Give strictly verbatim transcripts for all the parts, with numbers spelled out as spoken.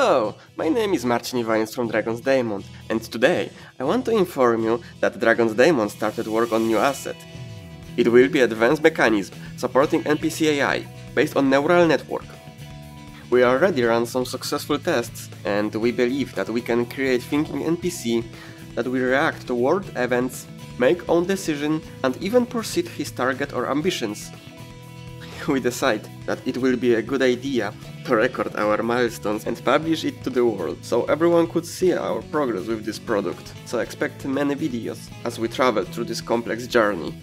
Hello, my name is Marcin Iwans from Dragon's Diamond, and today I want to inform you that Dragon's Diamond started work on new asset. It will be advanced mechanism supporting N P C A I based on neural network. We already ran some successful tests, and we believe that we can create thinking N P C that will react to world events, make own decision, and even pursue his target or ambitions. We decide that it will be a good idea to record our milestones and publish it to the world, so everyone could see our progress with this product, so expect many videos as we travel through this complex journey.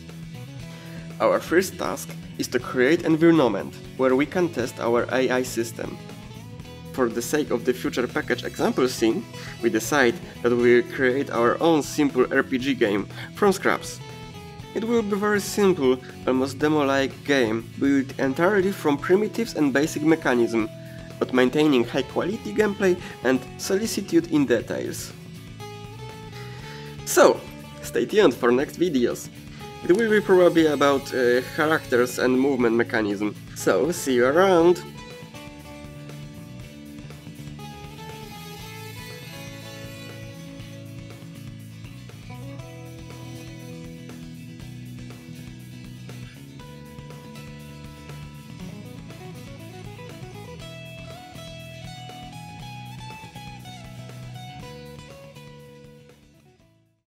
Our first task is to create an environment where we can test our A I system. For the sake of the future package example scene, we decide that we will create our own simple R P G game from scraps. It will be very simple, almost demo-like game, built entirely from primitives and basic mechanism, but maintaining high-quality gameplay and solicitude in details. So, stay tuned for next videos. It will be probably about uh, characters and movement mechanism. So, see you around!